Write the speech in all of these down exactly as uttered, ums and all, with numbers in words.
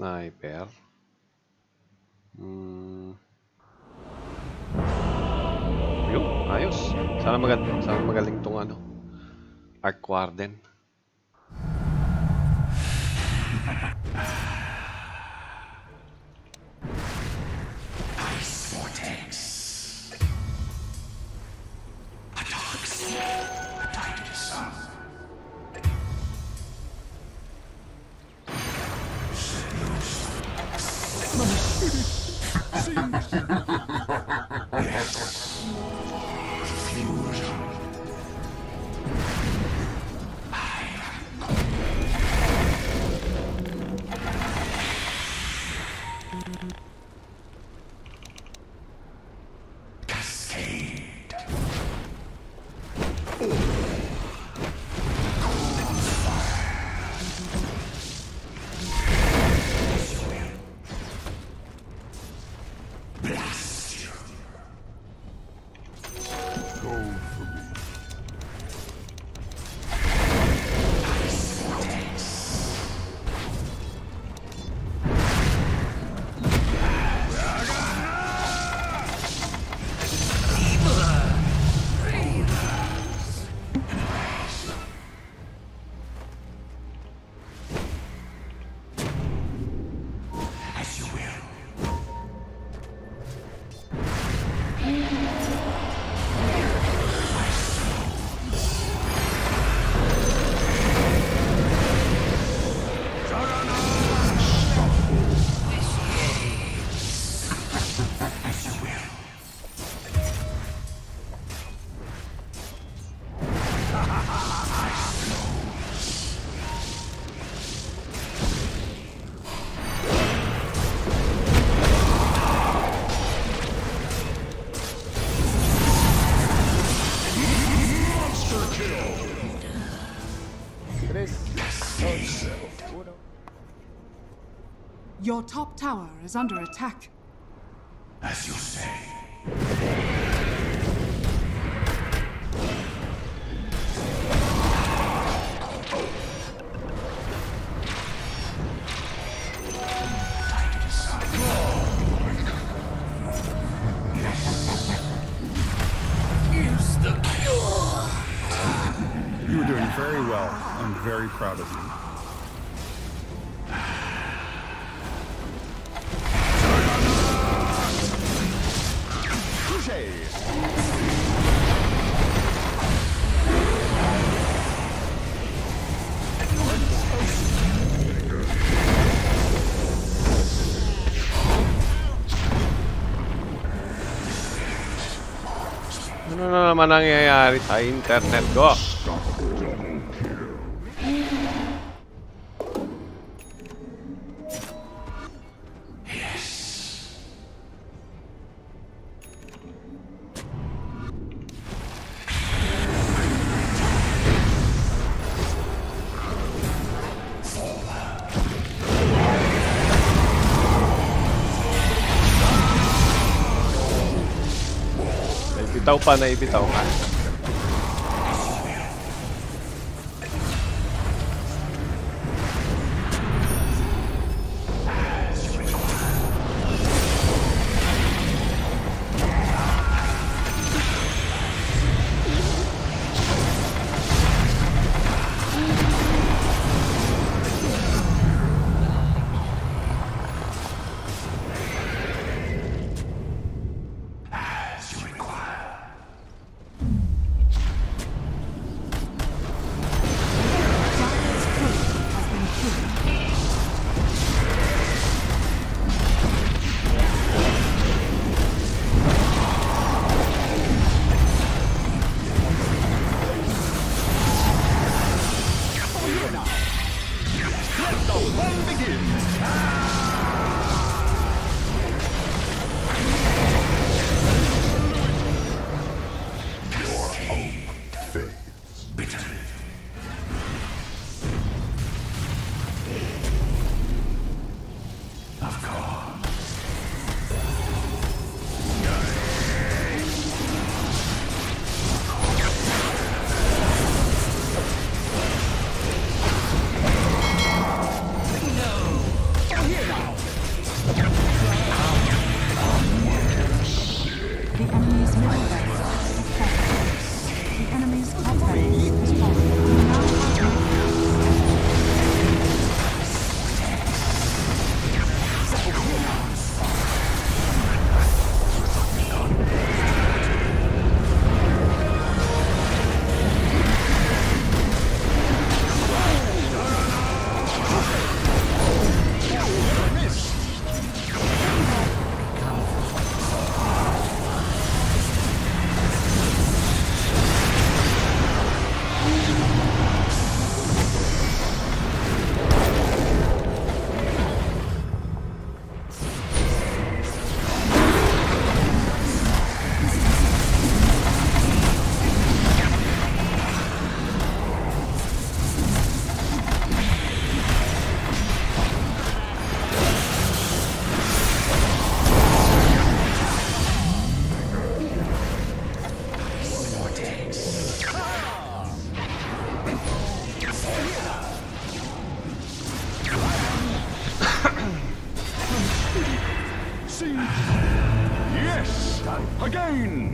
sniper. Hmm. Yun, ayos. Sana magaling, sana magaling tong ano, Arc Warden. Ice Vortex. A dark sea, tied to the sun. Your top tower is under attack. As you say. Use the cure. You are doing very well. I'm very proud of you. Ano na naman nangyayari sa internet ko? Bitaw pa na ibitaw ka. Again!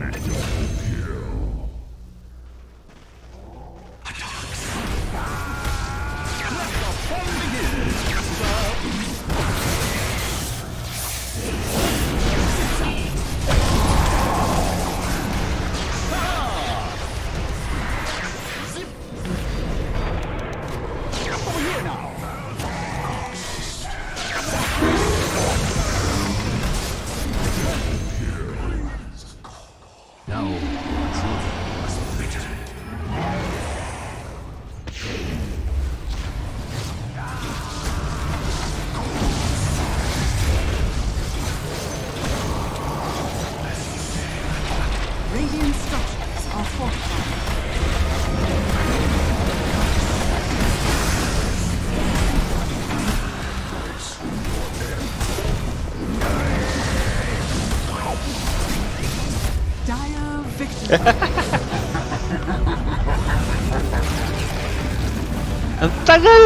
Ang tagal!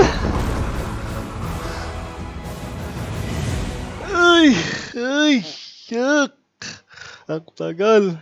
Ay! Ay! Yuck! Ang tagal!